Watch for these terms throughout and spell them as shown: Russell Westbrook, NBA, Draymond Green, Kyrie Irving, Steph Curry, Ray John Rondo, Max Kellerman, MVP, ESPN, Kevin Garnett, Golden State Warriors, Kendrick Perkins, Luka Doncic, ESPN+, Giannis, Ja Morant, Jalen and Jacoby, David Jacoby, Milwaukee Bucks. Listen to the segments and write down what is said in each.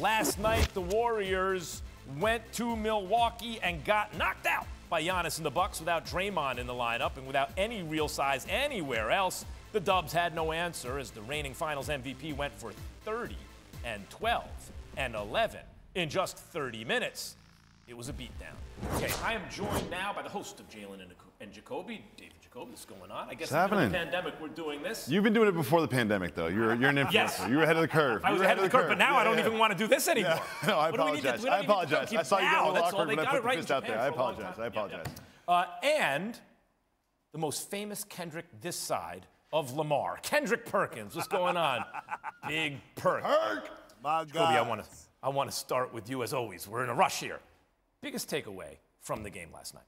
Last night, the Warriors went to Milwaukee and got knocked out by Giannis and the Bucks without Draymond in the lineup and without any real size anywhere else. The Dubs had no answer as the reigning Finals MVP went for 30 and 12 and 11 in just 30 minutes. It was a beatdown. Okay, I am joined now by the host of Jalen and Jacoby, David Jacoby. What's going on? I guess in the pandemic we're doing this. You've been doing it before the pandemic, though. You're an influencer. Yes. You were ahead of the curve. I was ahead of the curve, but now I don't even want to do this anymore. Yeah. No, I apologize. I apologize. I saw you get a little awkward when I put the fist out there. I apologize. I apologize. And the most famous Kendrick this side of Lamar, Kendrick Perkins. What's going on? Big Perk. Perk, my God. Jacoby, I want to start with you as always. We're in a rush here. Biggest takeaway from the game last night?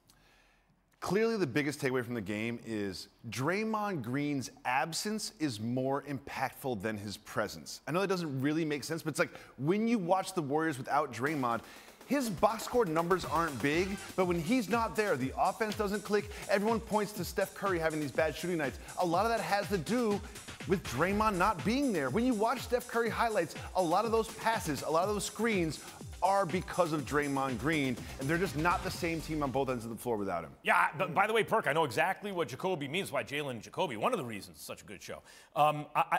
Clearly the biggest takeaway from the game is Draymond Green's absence is more impactful than his presence. I know that doesn't really make sense, but it's like when you watch the Warriors without Draymond, his box score numbers aren't big, but when he's not there, the offense doesn't click. Everyone points to Steph Curry having these bad shooting nights. A lot of that has to do with Draymond not being there. When you watch Steph Curry highlights, a lot of those passes, a lot of those screens are because of Draymond Green, and they're just not the same team on both ends of the floor without him. Yeah, but by the way, Perk, I know exactly what Jacoby means by Jalen and Jacoby. One of the reasons it's such a good show.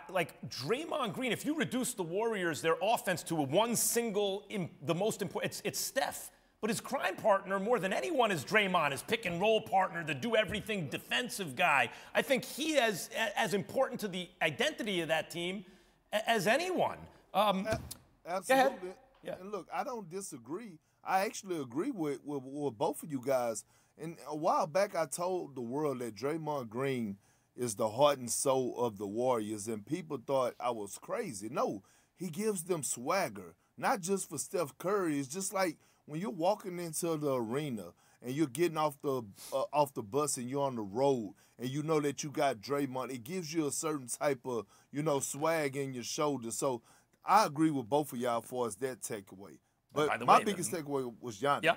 Like Draymond Green, if you reduce the Warriors, their offense to one single, the most important, it's Steph. But his crime partner, more than anyone, is Draymond, his pick-and-roll partner, the do-everything defensive guy. I think he is as important to the identity of that team as anyone. Absolutely. Yeah. And look, I don't disagree. I actually agree with both of you guys. And a while back, I told the world that Draymond Green is the heart and soul of the Warriors, and people thought I was crazy. No, he gives them swagger, not just for Steph Curry. It's just like when you're walking into the arena and you're getting off the bus and you're on the road and you know that you got Draymond, it gives you a certain type of, you know, swag in your shoulder. So I agree with both of y'all as far as that takeaway. But my biggest takeaway was Giannis. Yeah.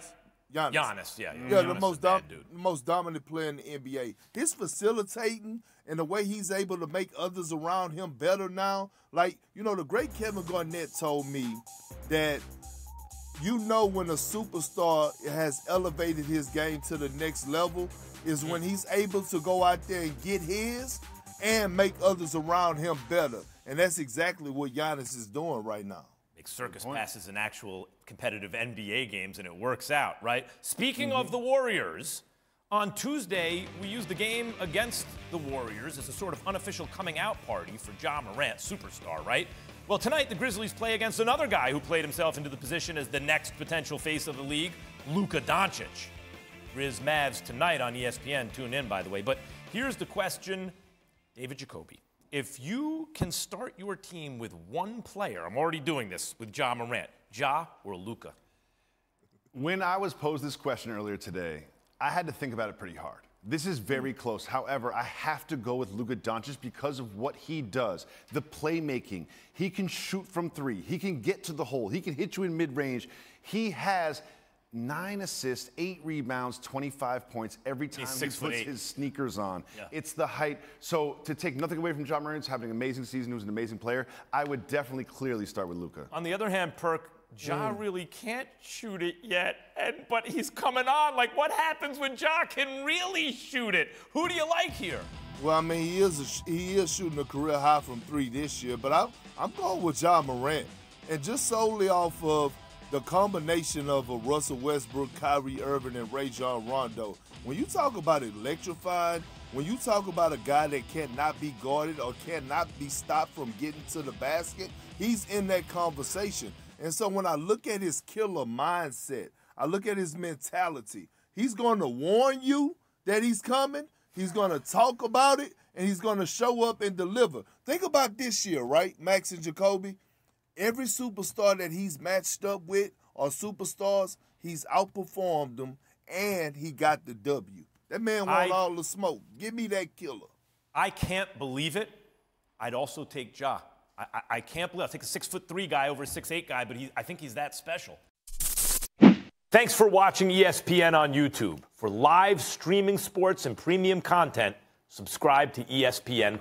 Giannis, yeah. Giannis, the most dominant player in the NBA. His facilitating and the way he's able to make others around him better now. Like, you know, the great Kevin Garnett told me that you know when a superstar has elevated his game to the next level is when he's able to go out there and get his and make others around him better. And that's exactly what Giannis is doing right now. Makes circus passes in actual competitive NBA games, and it works out, right? Speaking of the Warriors, on Tuesday, we used the game against the Warriors as a sort of unofficial coming-out party for Ja Morant, superstar, right? Well, tonight, the Grizzlies play against another guy who played himself into the position as the next potential face of the league, Luka Doncic. Grizz Mavs tonight on ESPN. Tune in, by the way. But here's the question, David Jacoby. If you can start your team with one player, I'm already doing this with Ja Morant, Ja or Luka? When I was posed this question earlier today, I had to think about it pretty hard. This is very close. However, I have to go with Luka Doncic because of what he does. The playmaking. He can shoot from three. He can get to the hole. He can hit you in mid-range. He has 9 assists, 8 rebounds, 25 points every time he puts his sneakers on. Yeah. It's the height. So to take nothing away from Ja Morant, having an amazing season, who's an amazing player, I would definitely clearly start with Luka. On the other hand, Perk, Ja really can't shoot it yet, but he's coming on. Like, what happens when Ja can really shoot it? Who do you like here? Well, I mean, he is shooting a career high from 3 this year, but I'm going with Ja Morant, and just solely off of the combination of a Russell Westbrook, Kyrie Irving, and Ray John Rondo. When you talk about electrifying, when you talk about a guy that cannot be guarded or cannot be stopped from getting to the basket, he's in that conversation. And so when I look at his killer mindset, I look at his mentality, he's going to warn you that he's coming, he's going to talk about it, and he's going to show up and deliver. Think about this year, right, Max and Jacoby? Every superstar that he's matched up with or superstars, he's outperformed them, and he got the W. That man won all the smoke. Give me that killer. I can't believe it. I'd also take Ja. I can't believe it. I'll take a 6'3" guy over a 6'8" guy, but I think he's that special. Thanks for watching ESPN on YouTube. For live streaming sports and premium content, subscribe to ESPN+.